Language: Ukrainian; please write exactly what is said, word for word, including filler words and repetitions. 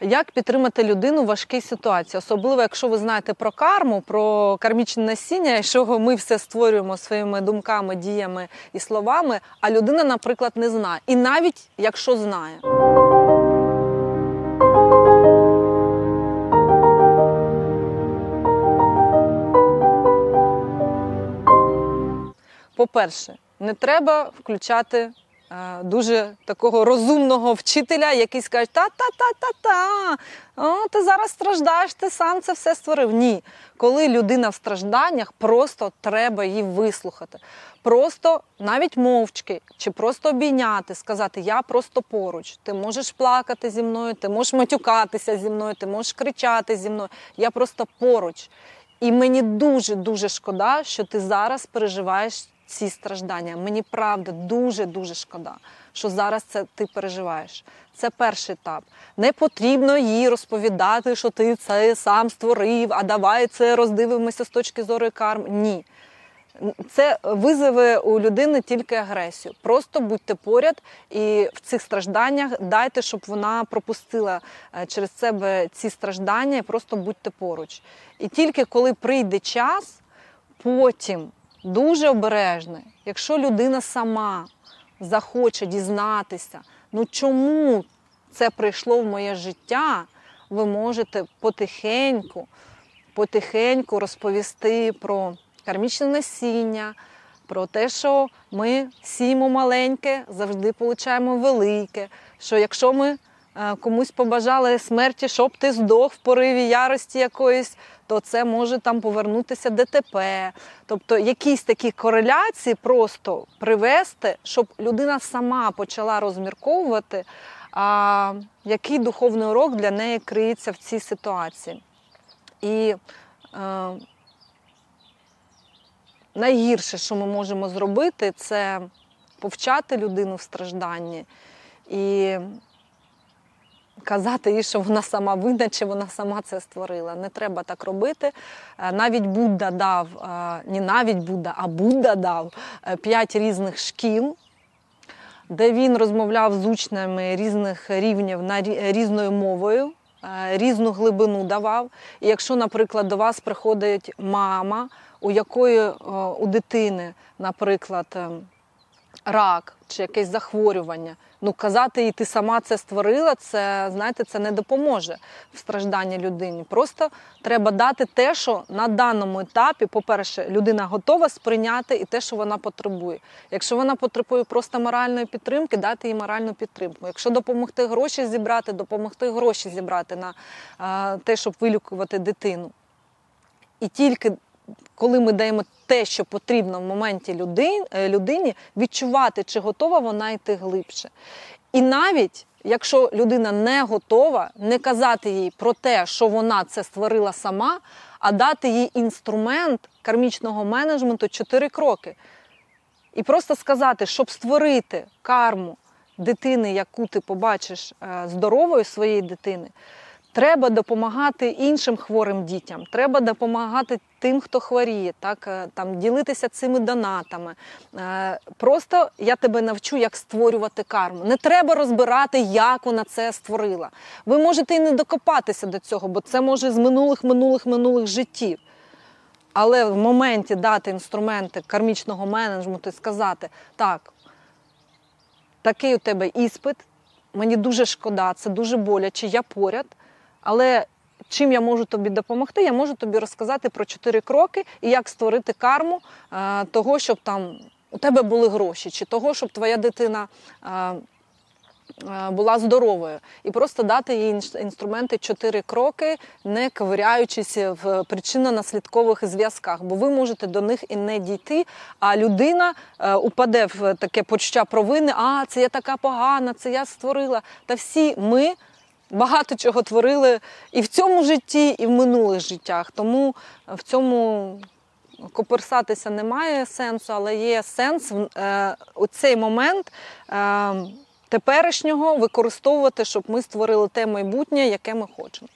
Як підтримати людину в важкій ситуації? Особливо, якщо ви знаєте про карму, про кармічне насіння, з чого ми все створюємо своїми думками, діями і словами, а людина, наприклад, не знає. І навіть, якщо знає. По-перше, не треба включати дуже такого розумного вчителя, який скаже «та-та-та-та-та, ти зараз страждаєш, ти сам це все створив». Ні. Коли людина в стражданнях, просто треба її вислухати. Просто навіть мовчки, чи просто обійняти, сказати «я просто поруч, ти можеш плакати зі мною, ти можеш матюкатися зі мною, ти можеш кричати зі мною, я просто поруч. І мені дуже-дуже шкода, що ти зараз переживаєш ці страждання. Мені правда дуже-дуже шкода, що зараз це ти переживаєш. Це перший етап. Не потрібно їй розповідати, що ти це сам створив, а давай це роздивимося з точки зору карми. Ні. Це визове у людини тільки агресію. Просто будьте поряд і в цих стражданнях дайте, щоб вона пропустила через себе ці страждання, і просто будьте поруч. І тільки коли прийде час, потім дуже обережно, якщо людина сама захоче дізнатися, ну чому це прийшло в моє життя, ви можете потихеньку, потихеньку розповісти про кармічне насіння, про те, що ми сіємо маленьке, завжди отримуємо велике, що якщо ми комусь побажали смерті, щоб ти здох в пориві ярості якоїсь, то це може там повернутися де те пе. Тобто якісь такі кореляції просто привести, щоб людина сама почала розмірковувати, а, який духовний урок для неї криється в цій ситуації. І а, найгірше, що ми можемо зробити, це повчати людину в стражданні і казати їй, що вона сама винна, чи вона сама це створила. Не треба так робити. Навіть Будда дав, не навіть Будда, а Будда дав п'ять різних шкіл, де він розмовляв з учнями різних рівнів різною мовою, різну глибину давав. І якщо, наприклад, до вас приходить мама, у якої у дитини, наприклад, рак чи якесь захворювання, ну казати їй «ти сама це створила», це, знаєте, це не допоможе в стражданні людині. Просто треба дати те, що на даному етапі, по-перше, людина готова сприйняти і те, що вона потребує. Якщо вона потребує просто моральної підтримки, дати їй моральну підтримку. Якщо допомогти гроші зібрати, допомогти гроші зібрати на а, те, щоб вилікувати дитину. І тільки коли ми даємо те, що потрібно в моменті людині, відчувати, чи готова вона йти глибше. І навіть, якщо людина не готова, не казати їй про те, що вона це створила сама, а дати їй інструмент кармічного менеджменту чотири кроки. І просто сказати, щоб створити карму дитини, яку ти побачиш здоровою своєї дитини, треба допомагати іншим хворим дітям, треба допомагати тим, хто хворіє, так, там, ділитися цими донатами. Просто я тебе навчу, як створювати карму. Не треба розбирати, як вона це створила. Ви можете і не докопатися до цього, бо це може з минулих-минулих-минулих життів. Але в моменті дати інструменти кармічного менеджменту і сказати, так, такий у тебе іспит, мені дуже шкода, це дуже боляче, я поряд. Але чим я можу тобі допомогти? Я можу тобі розказати про чотири кроки і як створити карму а, того, щоб там у тебе були гроші, чи того, щоб твоя дитина а, а, була здоровою. І просто дати їй інструменти чотири кроки, не ковиряючись в причинно-наслідкових зв'язках, бо ви можете до них і не дійти, а людина а, упаде в таке почуття провини, а це я така погана, це я створила. Та всі ми багато чого творили і в цьому житті, і в минулих життях. Тому в цьому коперсатися немає сенсу, але є сенс е, у цей момент е, теперішнього використовувати, щоб ми створили те майбутнє, яке ми хочемо.